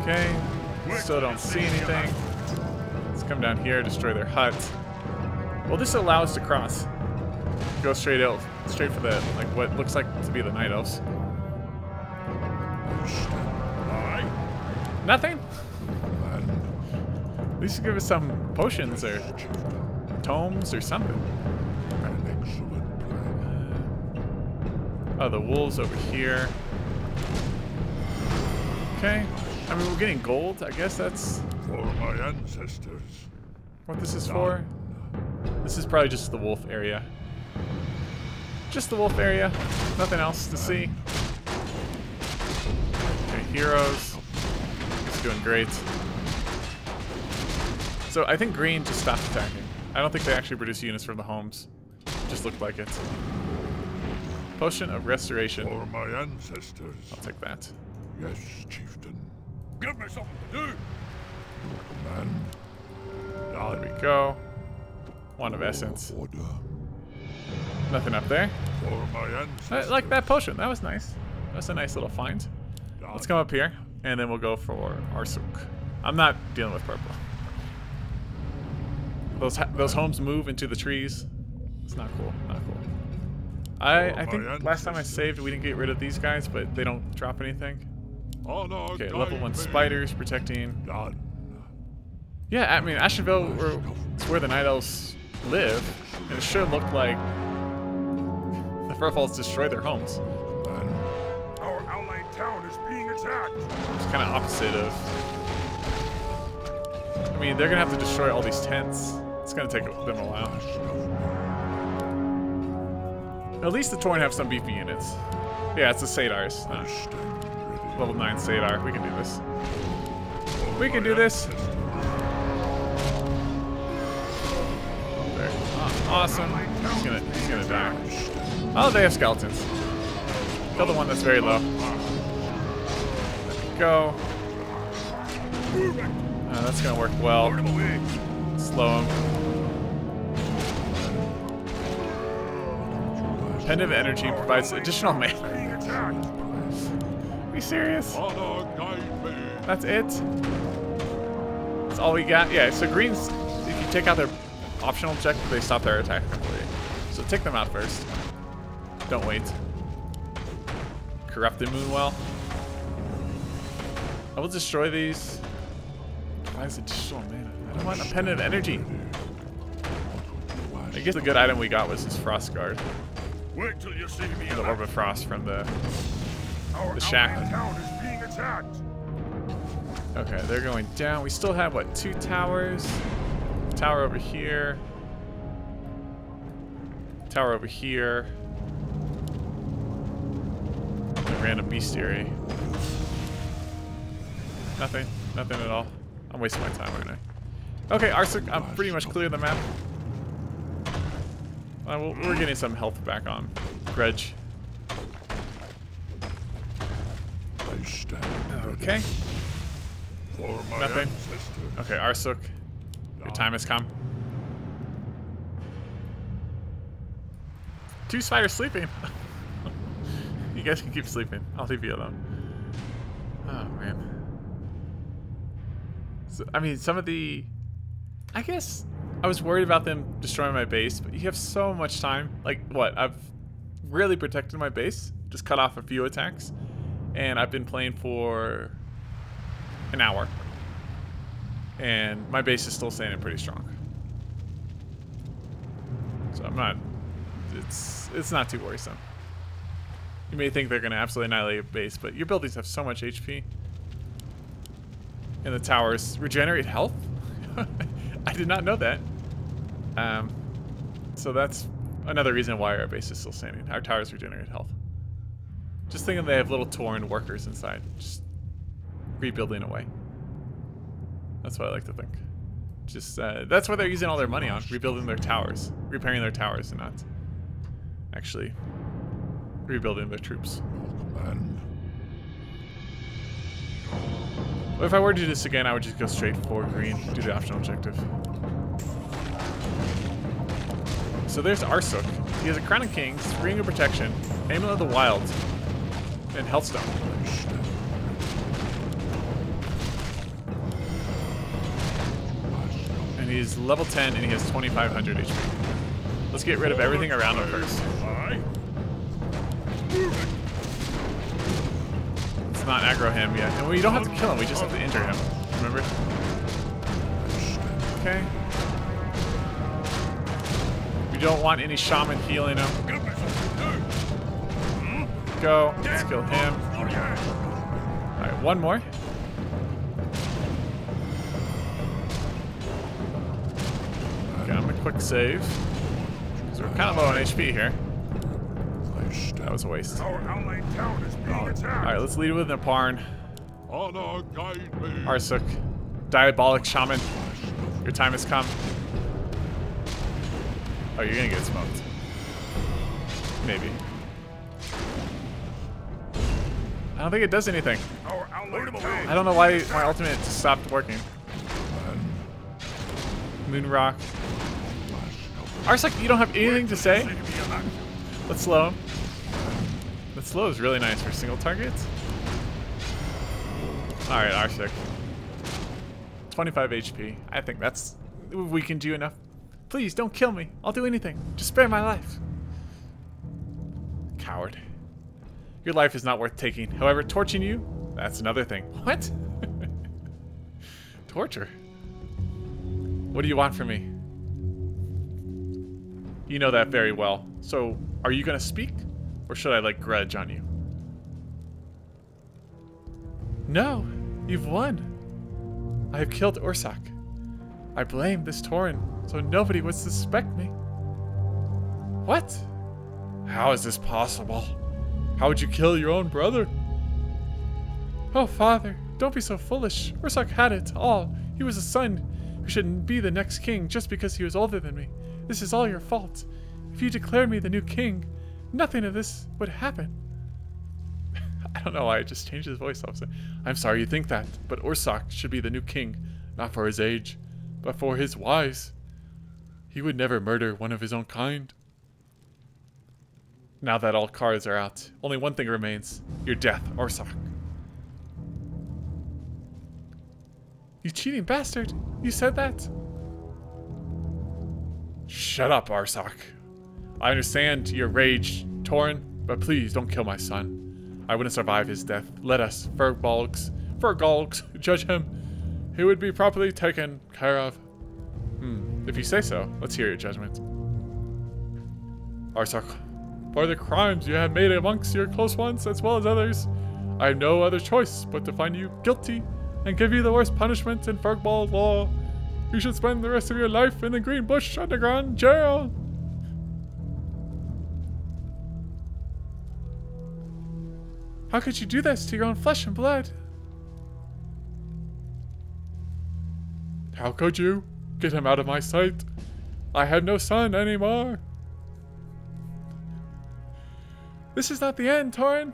Okay, still don't see anything. Let's come down here, destroy their hut. Well, this allows us to cross. Go straight out, straight for the, like, what looks like to be the night elves. Nothing? At least give us some potions or tomes or something. Oh, the wolves over here. Okay. I mean, we're getting gold. I guess that's for my ancestors. What this is for? This is probably just the wolf area. Just the wolf area. Nothing else to see. Okay, heroes. It's doing great. So I think green just stopped attacking. I don't think they actually produce units from the homes. It just looked like it. Potion of Restoration. For my ancestors. I'll take that. Yes, chieftain. Give me something to do. Man. Oh, there we go. One of essence. Order. Nothing up there. For my ancestors. I like that potion. That was nice. That's a nice little find. Let's come up here, and then we'll go for Arsuk. I'm not dealing with purple. Those homes move into the trees. It's not cool. Not cool. I think last time I saved, we didn't get rid of these guys, but they don't drop anything. Okay, level 1 spiders protecting. Yeah, I mean, Ashenville, it's where the Night Elves live, and it sure looked like the Firbolgs destroyed their homes. Our outlying town is being attacked. It's kind of opposite of. I mean, they're gonna have to destroy all these tents. It's gonna take them a while. At least the Tauren have some beefy units. Yeah, it's the Sadar's. Nah. Level 9 Sadar. We can do this. We can do this! There. Oh, awesome. He's gonna die. Oh, they have skeletons. Kill the one that's very low. There we go. That's gonna work well. Slow him. Pen of energy provides additional mana. Are you serious? That's it? That's all we got? Yeah, so greens, if you take out their optional objective, they stop their attack completely. So take them out first. Don't wait. Corrupt the Moonwell. I will destroy these. Provides additional mana. I don't want a pen of energy. I guess the good item we got was this Frost Guard. Wait till you see me. The Orb of Frost from the shack. Town is being attacked. Okay, they're going down. We still have what, 2 towers? Tower over here. Tower over here. The random bestiary. Nothing. Nothing at all. I'm wasting my time, aren't I? Okay, Arsuk, I'm pretty much clear of the map. We're getting some health back on Grudge. Okay. Nothing. Okay, Arsuk, your time has come. 2 spiders sleeping. You guys can keep sleeping. I'll leave you alone. Oh man. So, I mean, some of the, I guess. I was worried about them destroying my base, but you have so much time. Like, what? I've really protected my base, just cut off a few attacks, and I've been playing for an hour. And my base is still standing pretty strong. So I'm not, it's not too worrisome. You may think they're gonna absolutely annihilate your base, but your buildings have so much HP. And the towers regenerate health? I did not know that. So that's another reason why our base is still standing. Our towers regenerate health. Just thinking they have little Tauren workers inside, just rebuilding away. That's what I like to think. Just that's what they're using all their money on, rebuilding their towers, repairing their towers, and not actually rebuilding their troops. But if I were to do this again, I would just go straight for green, do the optional objective. So there's Arsuk. He has a Crown of Kings, Ring of Protection, Amulet of the Wild, and Healthstone. and he's level 10 and he has 2500 HP. Let's get rid of everything around him first. Let's not aggro him yet. And we don't have to kill him, we just have to injure him. Remember? Okay. We don't want any shaman healing him. Go. Let's kill him. Alright, one more. Okay, I'm gonna quick save. We're kind of low on HP here. That was a waste. Alright, let's lead with Neparne. Arsuk. Diabolic Shaman. Your time has come. Oh, you're gonna get smoked. Maybe. I don't think it does anything. I don't know why my ultimate just stopped working. Moonrock. Arsuk, you don't have anything to say? Let's slow him. That slow is really nice for single targets. Alright, Arsuk. 25 HP. I think that's... we can do enough. Please, don't kill me. I'll do anything. Just spare my life. Coward. Your life is not worth taking. However, torching you, that's another thing. What? Torture. What do you want from me? You know that very well. So, are you gonna speak? Or should I like grudge on you? No, you've won. I have killed Ursak. I blame this Tauren, so nobody would suspect me. What? How is this possible? How would you kill your own brother? Oh, father, don't be so foolish. Ursak had it all. He was a son who shouldn't be the next king just because he was older than me. This is all your fault. If you declared me the new king, nothing of this would happen. I don't know why I just changed his voice off. I'm sorry you think that, but Orsok should be the new king, not for his age, but for his wise. He would never murder one of his own kind. Now that all cards are out, only one thing remains, your death, Orsok. You cheating bastard! You said that? Shut up, Arsuk. I understand your rage, Tauren, but please don't kill my son. I wouldn't survive his death. Let us, Firbolgs, judge him. He would be properly taken care of. If you say so, let's hear your judgment. Arsuk, for the crimes you have made amongst your close ones as well as others, I have no other choice but to find you guilty and give you the worst punishment in Firbolg law. You should spend the rest of your life in the Greenbush underground jail. How could you do this to your own flesh and blood? How could you? Get him out of my sight. I have no son anymore. This is not the end, Tauren.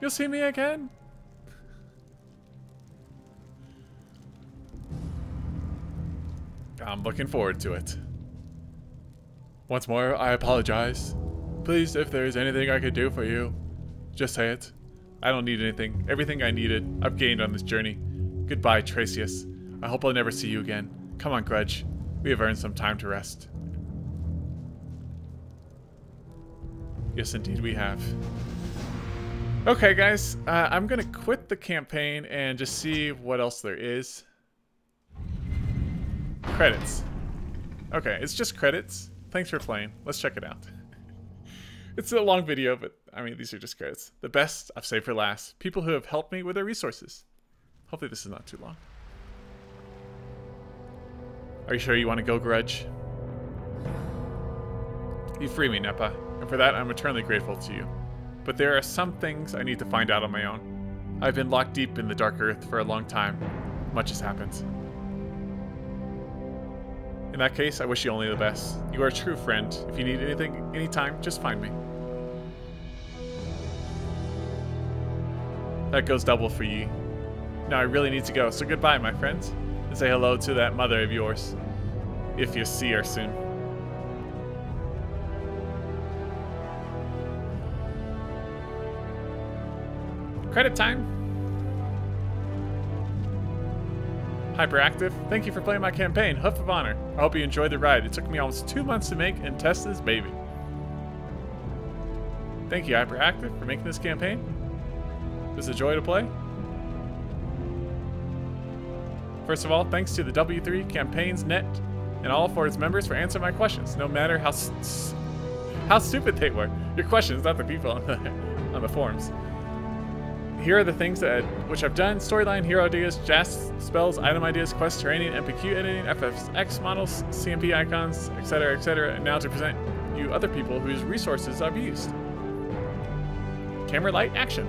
You'll see me again. I'm looking forward to it. Once more, I apologize. Please, if there's anything I could do for you, just say it. I don't need anything. Everything I needed, I've gained on this journey. Goodbye, Tracius. I hope I'll never see you again. Come on, Grudge. We have earned some time to rest. Yes, indeed we have. Okay, guys. I'm going to quit the campaign and just see what else there is. Credits. Okay, it's just credits. Thanks for playing. Let's check it out. It's a long video, but I mean, these are just credits. The best I've saved for last. People who have helped me with their resources. Hopefully this is not too long. Are you sure you want to go, Grudge? You free me, Nepa, and for that I'm eternally grateful to you. But there are some things I need to find out on my own. I've been locked deep in the dark earth for a long time. Much has happened. In that case, I wish you only the best. You are a true friend. If you need anything, anytime, just find me. That goes double for ye. Now I really need to go, so goodbye, my friends. And say hello to that mother of yours, if you see her soon. Credit time. Hyperactive, thank you for playing my campaign, Hoof of Honor. I hope you enjoyed the ride. It took me almost 2 months to make and test this baby. Thank you, Hyperactive, for making this campaign. It was a joy to play. First of all, thanks to the W3 Campaigns Net and all for its members for answering my questions, no matter how stupid they were. Your questions, not the people on the forums. Here are the things that which I've done: storyline, hero ideas, Jass spells, item ideas, quest training, MPQ editing, FFX models, CMP icons, etc., etc. And now to present you other people whose resources I've used. Camera light action.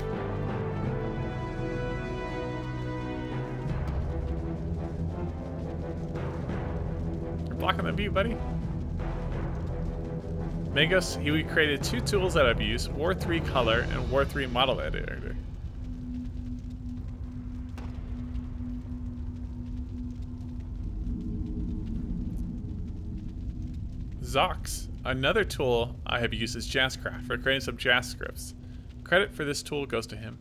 You're blocking the view, buddy. Magos, he created two tools that I've used: War3 Color and War3 Model Editor. Zox, another tool I have used is Jasscraft for creating some Jass scripts. Credit for this tool goes to him.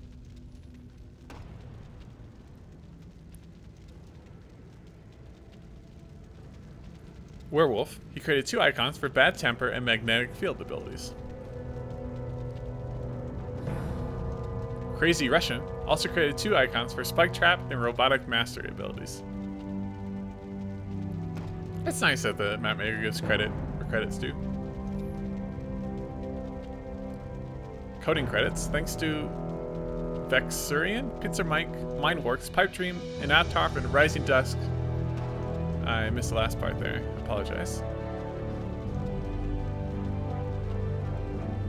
Werewolf, he created two icons for Bad Temper and Magnetic Field abilities. Crazy Russian also created two icons for Spike Trap and Robotic Mastery abilities. It's nice that the mapmaker gives credit where credit's due. Coding credits, thanks to Vexurian, Pizza Mike, Mindworks, Pipe Dream, and Anatarp, and Rising Dusk. I missed the last part there. I apologize.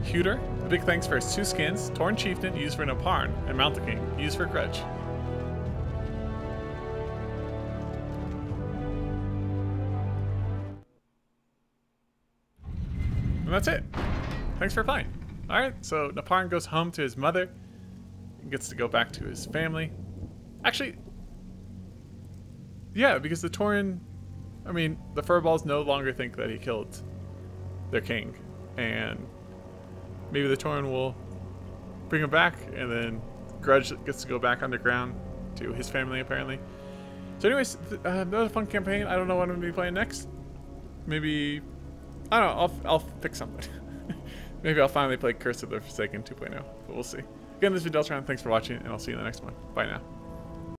Huter, a big thanks for his two skins: Torn Chieftain, used for Neparne, and Mount the King, used for Grudge. And that's it. Thanks for playing. Alright, so Neparne goes home to his mother and gets to go back to his family. Actually, yeah, because the Tauren, I mean, the Firbolgs no longer think that he killed their king. And maybe the Tauren will bring him back, and then Grudge gets to go back underground to his family, apparently. So anyways, that was a fun campaign. I don't know what I'm going to be playing next. Maybe, I don't know, I'll pick something. Maybe I'll finally play Curse of the Forsaken 2.0, but we'll see. Again, this has been Deltron, thanks for watching, and I'll see you in the next one. Bye now.